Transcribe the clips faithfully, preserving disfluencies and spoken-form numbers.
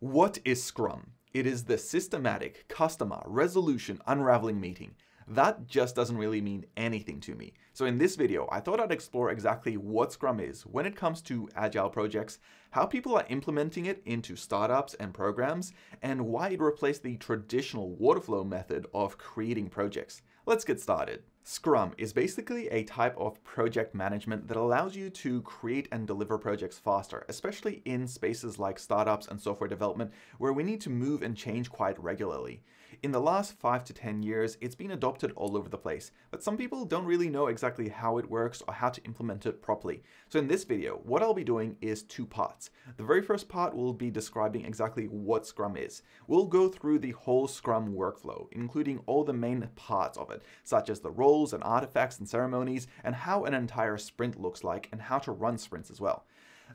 What is Scrum? It is the systematic, customer, resolution, unraveling meeting. That just doesn't really mean anything to me. So in this video, I thought I'd explore exactly what Scrum is when it comes to agile projects, how people are implementing it into startups and programs, and why it replaced the traditional water flow method of creating projects. Let's get started. Scrum is basically a type of project management that allows you to create and deliver projects faster, especially in spaces like startups and software development, where we need to move and change quite regularly. In the last five to ten years, it's been adopted all over the place, but some people don't really know exactly how it works or how to implement it properly. So in this video, what I'll be doing is two parts. The very first part will be describing exactly what Scrum is. We'll go through the whole Scrum workflow, including all the main parts of it, such as the role, and artifacts and ceremonies, and how an entire sprint looks like, and how to run sprints as well.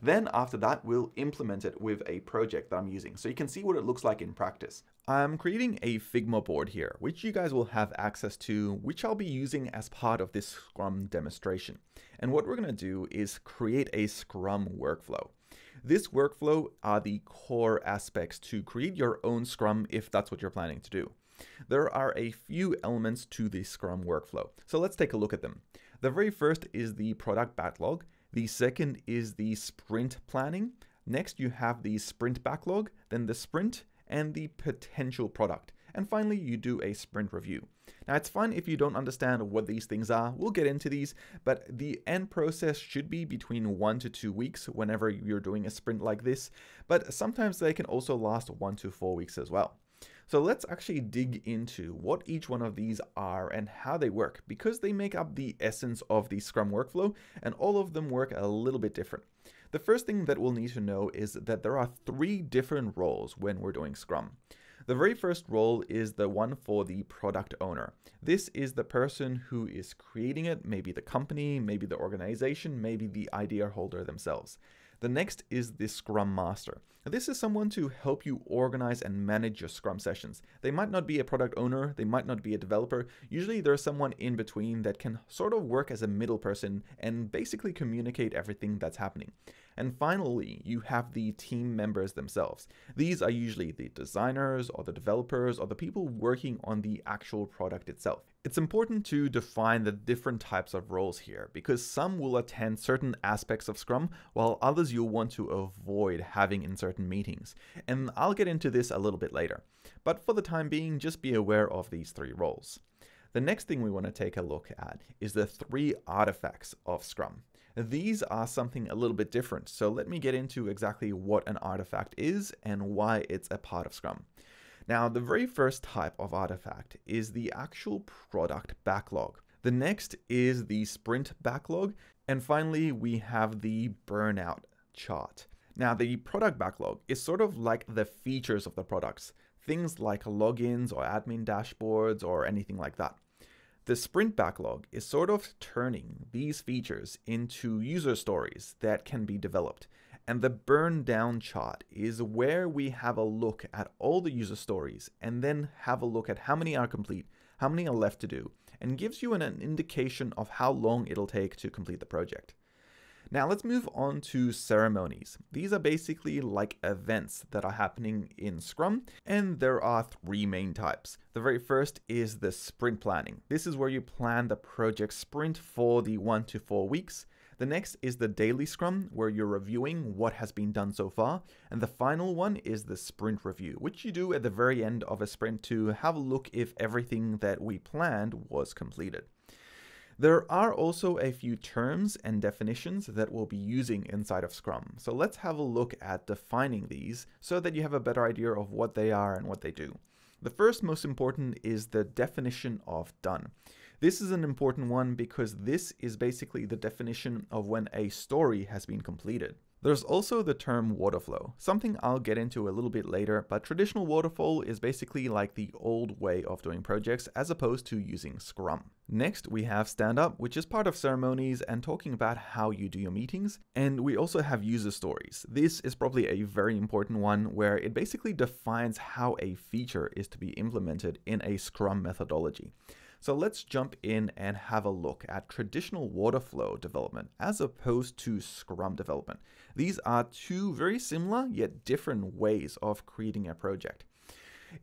Then after that, we'll implement it with a project that I'm using, so you can see what it looks like in practice. I'm creating a Figma board here, which you guys will have access to, which I'll be using as part of this Scrum demonstration. And what we're going to do is create a Scrum workflow. This workflow are the core aspects to create your own Scrum if that's what you're planning to do. There are a few elements to the Scrum workflow, so let's take a look at them. The very first is the product backlog. The second is the sprint planning. Next, you have the sprint backlog, then the sprint and the potential product. And finally, you do a sprint review. Now, it's fine if you don't understand what these things are. We'll get into these, but the end process should be between one to two weeks whenever you're doing a sprint like this. But sometimes they can also last one to four weeks as well. So let's actually dig into what each one of these are and how they work, because they make up the essence of the Scrum workflow, and all of them work a little bit different. The first thing that we'll need to know is that there are three different roles when we're doing Scrum. The very first role is the one for the product owner. This is the person who is creating it, maybe the company, maybe the organization, maybe the idea holder themselves. The next is the Scrum Master. Now, this is someone to help you organize and manage your Scrum sessions. They might not be a product owner, they might not be a developer. Usually there's someone in between that can sort of work as a middle person and basically communicate everything that's happening. And finally, you have the team members themselves. These are usually the designers or the developers or the people working on the actual product itself. It's important to define the different types of roles here, because some will attend certain aspects of Scrum, while others you'll want to avoid having in certain meetings. And I'll get into this a little bit later. But for the time being, just be aware of these three roles. The next thing we want to take a look at is the three artifacts of Scrum. These are something a little bit different, so let me get into exactly what an artifact is and why it's a part of Scrum. Now, the very first type of artifact is the actual product backlog. The next is the sprint backlog. And finally, we have the burnout chart. Now, the product backlog is sort of like the features of the products, things like logins or admin dashboards or anything like that. The sprint backlog is sort of turning these features into user stories that can be developed. And the burn down chart is where we have a look at all the user stories and then have a look at how many are complete, how many are left to do, and gives you an, an indication of how long it'll take to complete the project. Now let's move on to ceremonies. These are basically like events that are happening in Scrum, and there are three main types. The very first is the sprint planning. This is where you plan the project sprint for the one to four weeks. The next is the daily Scrum, where you're reviewing what has been done so far. And the final one is the sprint review, which you do at the very end of a sprint to have a look if everything that we planned was completed. There are also a few terms and definitions that we'll be using inside of Scrum. So let's have a look at defining these so that you have a better idea of what they are and what they do. The first most important is the definition of done. This is an important one because this is basically the definition of when a story has been completed. There's also the term water flow, something I'll get into a little bit later, but traditional waterfall is basically like the old way of doing projects as opposed to using Scrum. Next, we have stand up, which is part of ceremonies and talking about how you do your meetings. And we also have user stories. This is probably a very important one where it basically defines how a feature is to be implemented in a Scrum methodology. So let's jump in and have a look at traditional water flow development as opposed to Scrum development. These are two very similar yet different ways of creating a project.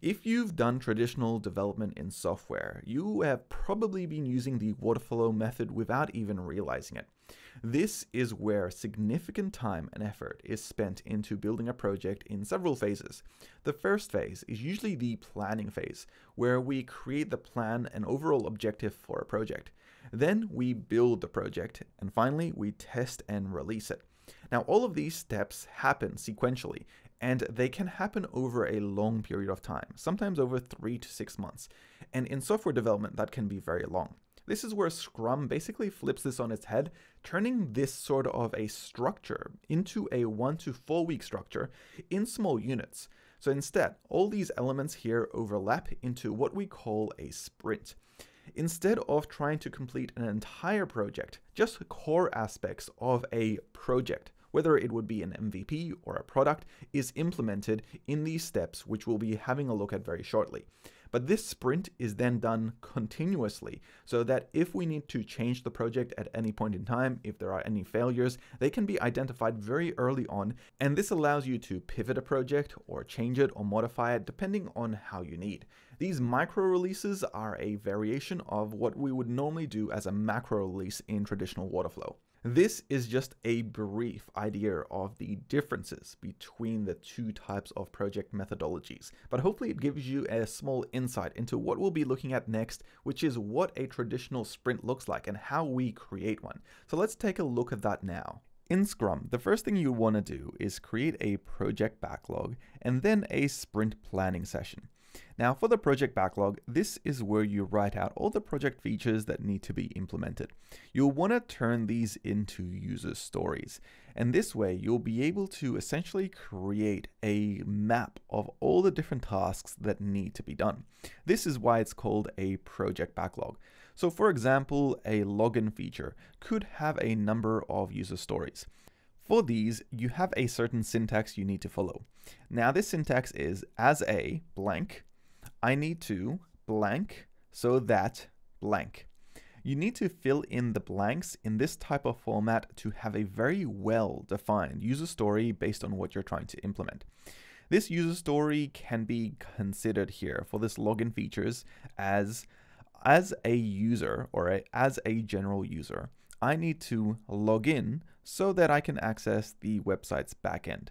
If you've done traditional development in software, you have probably been using the waterflow method without even realizing it. This is where significant time and effort is spent into building a project in several phases. The first phase is usually the planning phase, where we create the plan and overall objective for a project. Then we build the project, and finally we test and release it. Now, all of these steps happen sequentially, and they can happen over a long period of time, sometimes over three to six months. And in software development, that can be very long. This is where Scrum basically flips this on its head, turning this sort of a structure into a one to four week structure in small units. So instead, all these elements here overlap into what we call a sprint. Instead of trying to complete an entire project, just core aspects of a project, whether it would be an M V P or a product, is implemented in these steps, which we'll be having a look at very shortly. But this sprint is then done continuously, so that if we need to change the project at any point in time, if there are any failures, they can be identified very early on, and this allows you to pivot a project or change it or modify it depending on how you need. These micro releases are a variation of what we would normally do as a macro release in traditional water flow. This is just a brief idea of the differences between the two types of project methodologies, but hopefully it gives you a small insight into what we'll be looking at next, which is what a traditional sprint looks like and how we create one. So let's take a look at that now. In Scrum, the first thing you want to do is create a project backlog and then a sprint planning session. Now, for the project backlog, this is where you write out all the project features that need to be implemented. You'll want to turn these into user stories, and this way you'll be able to essentially create a map of all the different tasks that need to be done. This is why it's called a project backlog. So for example, a login feature could have a number of user stories. For these, you have a certain syntax you need to follow. Now, this syntax is as a blank, I need to blank, so that blank. You need to fill in the blanks in this type of format to have a very well-defined user story based on what you're trying to implement. This user story can be considered here for this login features as, as a user or a, as a general user. I need to log in so that I can access the website's backend.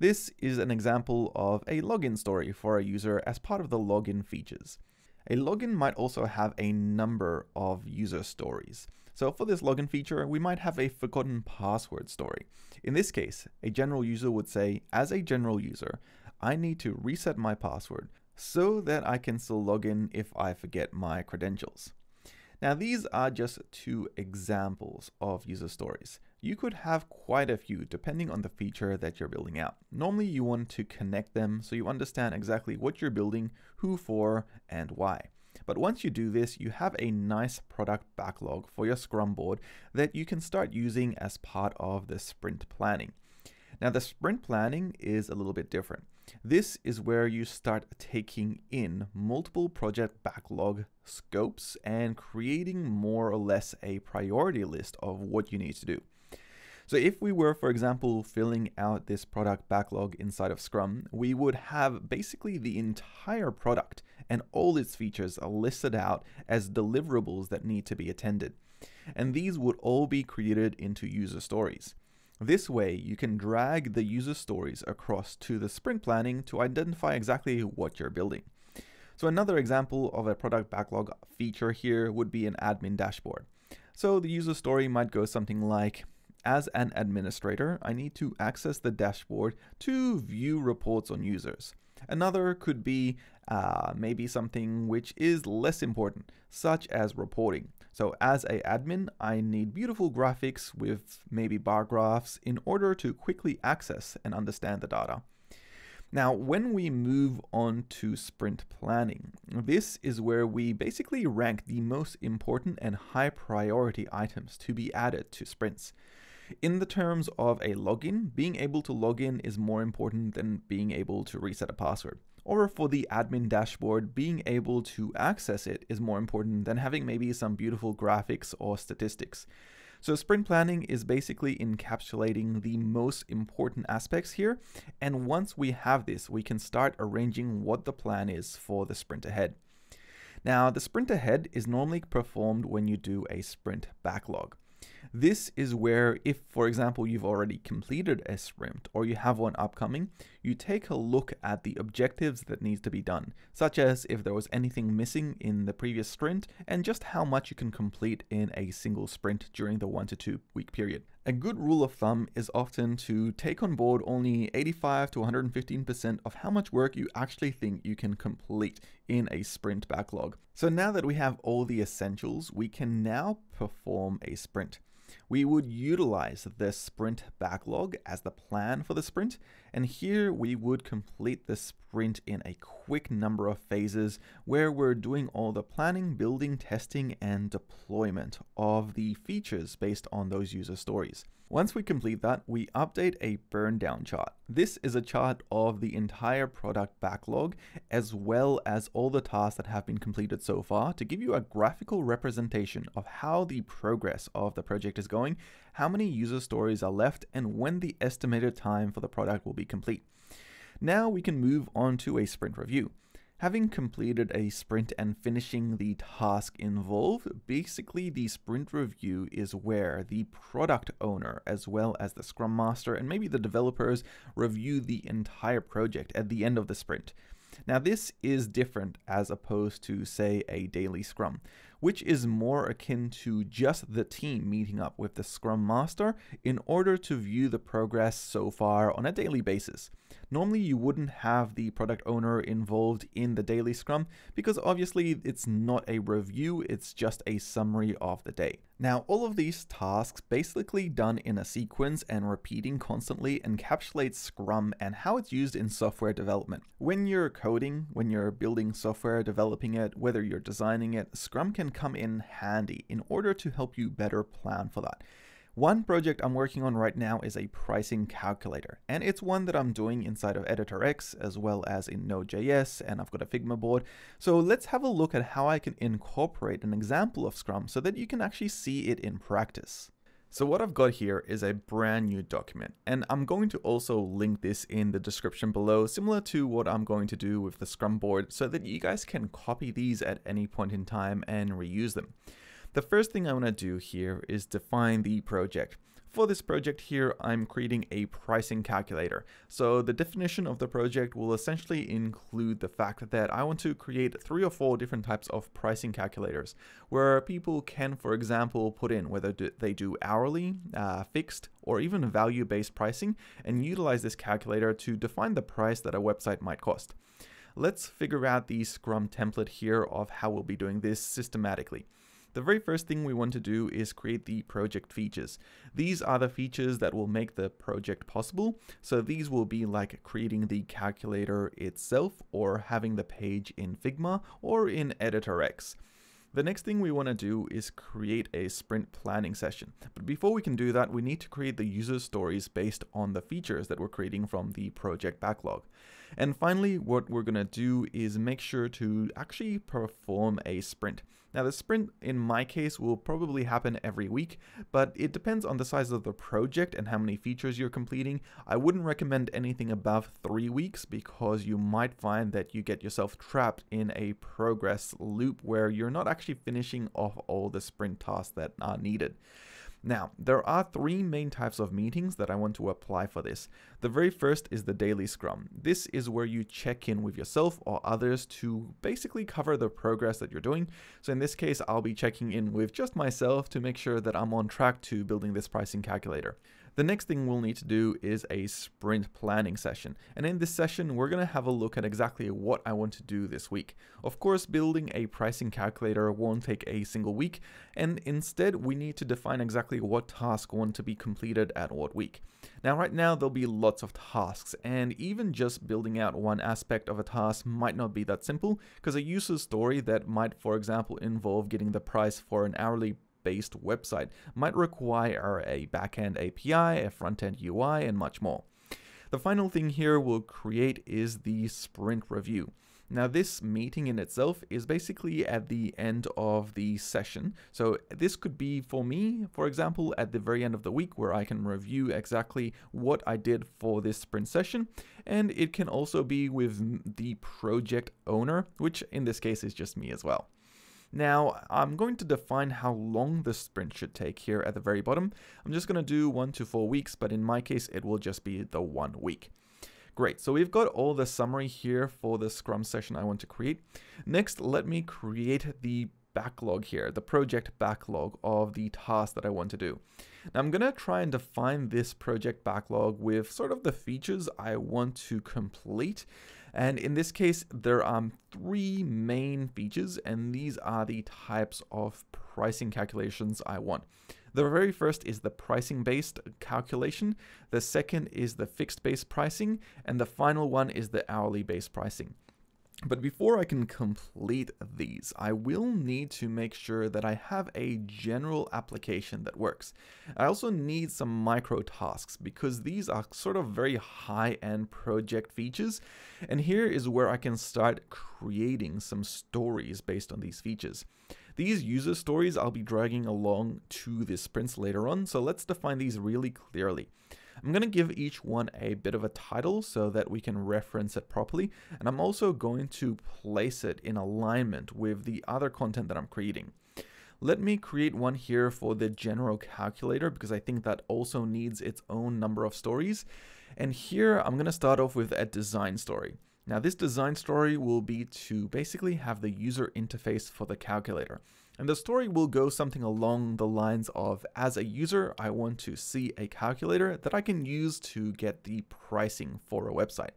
This is an example of a login story for a user as part of the login features. A login might also have a number of user stories. So for this login feature, we might have a forgotten password story. In this case, a general user would say, as a general user, I need to reset my password so that I can still log in if I forget my credentials. Now, these are just two examples of user stories. You could have quite a few depending on the feature that you're building out. Normally, you want to connect them so you understand exactly what you're building, who for, and why. But once you do this, you have a nice product backlog for your Scrum board that you can start using as part of the sprint planning. Now, the sprint planning is a little bit different. This is where you start taking in multiple project backlog scopes and creating more or less a priority list of what you need to do. So if we were, for example, filling out this product backlog inside of Scrum, we would have basically the entire product and all its features are listed out as deliverables that need to be attended. And these would all be created into user stories. This way, you can drag the user stories across to the sprint planning to identify exactly what you're building. So another example of a product backlog feature here would be an admin dashboard. So the user story might go something like, as an administrator, I need to access the dashboard to view reports on users. Another could be uh, maybe something which is less important, such as reporting. So as an admin, I need beautiful graphics with maybe bar graphs in order to quickly access and understand the data. Now, when we move on to sprint planning, this is where we basically rank the most important and high priority items to be added to sprints. In the terms of a login, being able to log in is more important than being able to reset a password. Or for the admin dashboard, being able to access it is more important than having maybe some beautiful graphics or statistics. So sprint planning is basically encapsulating the most important aspects here. And once we have this, we can start arranging what the plan is for the sprint ahead. Now, the sprint ahead is normally performed when you do a sprint backlog. This is where if, for example, you've already completed a sprint or you have one upcoming, you take a look at the objectives that needs to be done, such as if there was anything missing in the previous sprint and just how much you can complete in a single sprint during the one to two week period. A good rule of thumb is often to take on board only eighty-five to one hundred fifteen percent of how much work you actually think you can complete in a sprint backlog. So now that we have all the essentials, we can now perform a sprint. We would utilize the sprint backlog as the plan for the sprint, and here we would complete the sprint in a quick number of phases where we're doing all the planning, building, testing, and deployment of the features based on those user stories. Once we complete that, we update a burn down chart. This is a chart of the entire product backlog, as well as all the tasks that have been completed so far to give you a graphical representation of how the progress of the project is going, how many user stories are left, and when the estimated time for the product will be complete. Now we can move on to a sprint review. Having completed a sprint and finishing the task involved, basically the sprint review is where the product owner, as well as the Scrum Master and maybe the developers, review the entire project at the end of the sprint. Now this is different as opposed to, say, a daily Scrum, which is more akin to just the team meeting up with the Scrum Master in order to view the progress so far on a daily basis. Normally you wouldn't have the product owner involved in the daily Scrum because obviously it's not a review, it's just a summary of the day. Now all of these tasks basically done in a sequence and repeating constantly encapsulates Scrum and how it's used in software development. When you're coding, when you're building software, developing it, whether you're designing it, Scrum can come in handy in order to help you better plan for that. One project I'm working on right now is a pricing calculator, and it's one that I'm doing inside of Editor X as well as in Node dot J S, and I've got a Figma board. So let's have a look at how I can incorporate an example of Scrum so that you can actually see it in practice. So what I've got here is a brand new document, and I'm going to also link this in the description below, similar to what I'm going to do with the Scrum board, so that you guys can copy these at any point in time and reuse them. The first thing I want to do here is define the project. For this project here, I'm creating a pricing calculator. So the definition of the project will essentially include the fact that I want to create three or four different types of pricing calculators where people can, for example, put in whether they do hourly, uh, fixed, or even value-based pricing, and utilize this calculator to define the price that a website might cost. Let's figure out the Scrum template here of how we'll be doing this systematically. The very first thing we want to do is create the project features. These are the features that will make the project possible. So these will be like creating the calculator itself or having the page in Figma or in Editor X. The next thing we want to do is create a sprint planning session. But before we can do that, we need to create the user stories based on the features that we're creating from the project backlog. And finally, what we're going to do is make sure to actually perform a sprint. Now, the sprint in my case will probably happen every week, but it depends on the size of the project and how many features you're completing. I wouldn't recommend anything above three weeks because you might find that you get yourself trapped in a progress loop where you're not actually finishing off all the sprint tasks that are needed. Now, there are three main types of meetings that I want to apply for this. The very first is the daily Scrum. This is where you check in with yourself or others to basically cover the progress that you're doing. So in this case, I'll be checking in with just myself to make sure that I'm on track to building this pricing calculator. The next thing we'll need to do is a sprint planning session. And in this session, we're going to have a look at exactly what I want to do this week. Of course, building a pricing calculator won't take a single week. And instead, we need to define exactly what tasks want to be completed at what week. Now, right now, there'll be lots of tasks. And even just building out one aspect of a task might not be that simple because a user story that might, for example, involve getting the price for an hourly based website might require a backend A P I, a frontend U I, and much more. The final thing here we'll create is the sprint review. Now this meeting in itself is basically at the end of the session. So this could be for me, for example, at the very end of the week where I can review exactly what I did for this sprint session. And it can also be with the project owner, which in this case is just me as well. Now, I'm going to define how long the sprint should take here at the very bottom. I'm just going to do one to four weeks, but in my case, it will just be the one week. Great, so we've got all the summary here for the Scrum session I want to create. Next, let me create the backlog here, the project backlog of the task that I want to do. Now I'm going to try and define this project backlog with sort of the features I want to complete. And in this case, there are three main features, and these are the types of pricing calculations I want. The very first is the pricing-based calculation, the second is the fixed-based pricing, and the final one is the hourly-based pricing. But before I can complete these, I will need to make sure that I have a general application that works. I also need some micro tasks because these are sort of very high-end project features. And here is where I can start creating some stories based on these features. These user stories I'll be dragging along to the sprints later on, so let's define these really clearly. I'm going to give each one a bit of a title so that we can reference it properly, and I'm also going to place it in alignment with the other content that I'm creating. Let me create one here for the general calculator because I think that also needs its own number of stories. And here I'm going to start off with a design story. Now this design story will be to basically have the user interface for the calculator. And the story will go something along the lines of, as a user, I want to see a calculator that I can use to get the pricing for a website.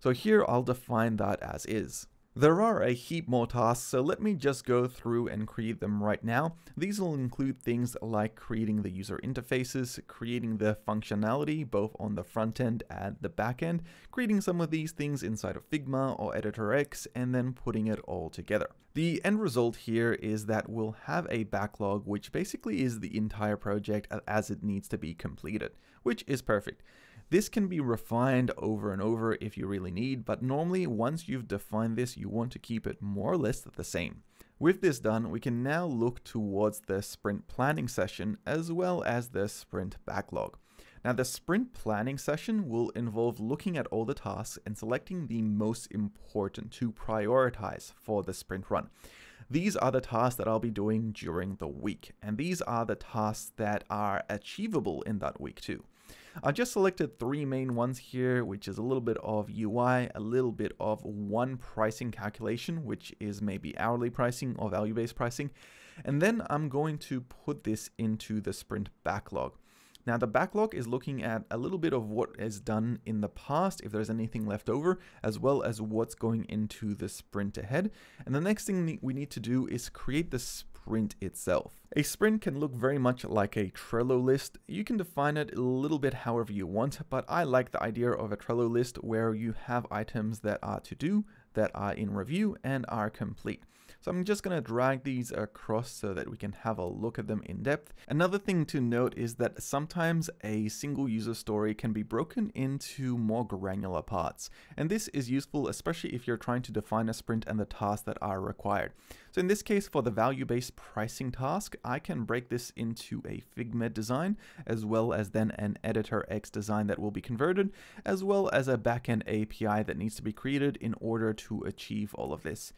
So here I'll define that as is. There are a heap more tasks, so let me just go through and create them right now. These will include things like creating the user interfaces, creating the functionality both on the front end and the back end, creating some of these things inside of Figma or Editor X, and then putting it all together. The end result here is that we'll have a backlog, which basically is the entire project as it needs to be completed, which is perfect. This can be refined over and over if you really need, but normally once you've defined this, you want to keep it more or less the same. With this done, we can now look towards the sprint planning session as well as the sprint backlog. Now the sprint planning session will involve looking at all the tasks and selecting the most important to prioritize for the sprint run. These are the tasks that I'll be doing during the week, and these are the tasks that are achievable in that week too. I just selected three main ones here, which is a little bit of U I, a little bit of one pricing calculation, which is maybe hourly pricing or value-based pricing, and then I'm going to put this into the sprint backlog. Now the backlog is looking at a little bit of what is done in the past, if there's anything left over, as well as what's going into the sprint ahead. And the next thing we need to do is create the sprint itself. A sprint can look very much like a Trello list. You can define it a little bit however you want, but I like the idea of a Trello list where you have items that are to do, that are in review, and are complete. So I'm just going to drag these across so that we can have a look at them in depth. Another thing to note is that sometimes a single user story can be broken into more granular parts. And this is useful, especially if you're trying to define a sprint and the tasks that are required. So in this case, for the value-based pricing task, I can break this into a Figma design, as well as then an Editor X design that will be converted, as well as a backend A P I that needs to be created in order to achieve all of this.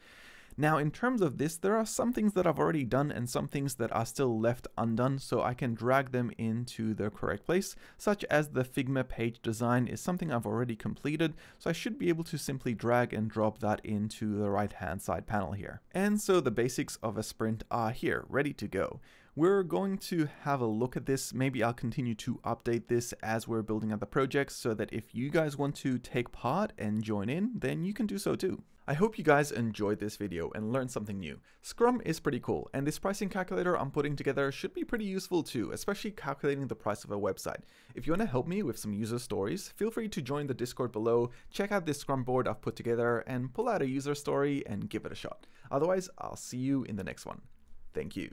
Now, in terms of this, there are some things that I've already done and some things that are still left undone, so I can drag them into the correct place, such as the Figma page design is something I've already completed, so I should be able to simply drag and drop that into the right-hand side panel here. And so the basics of a sprint are here, ready to go. We're going to have a look at this. Maybe I'll continue to update this as we're building out the project so that if you guys want to take part and join in, then you can do so too. I hope you guys enjoyed this video and learned something new. Scrum is pretty cool, and this pricing calculator I'm putting together should be pretty useful too, especially calculating the price of a website. If you want to help me with some user stories, feel free to join the Discord below, check out this Scrum board I've put together, and pull out a user story and give it a shot. Otherwise, I'll see you in the next one. Thank you.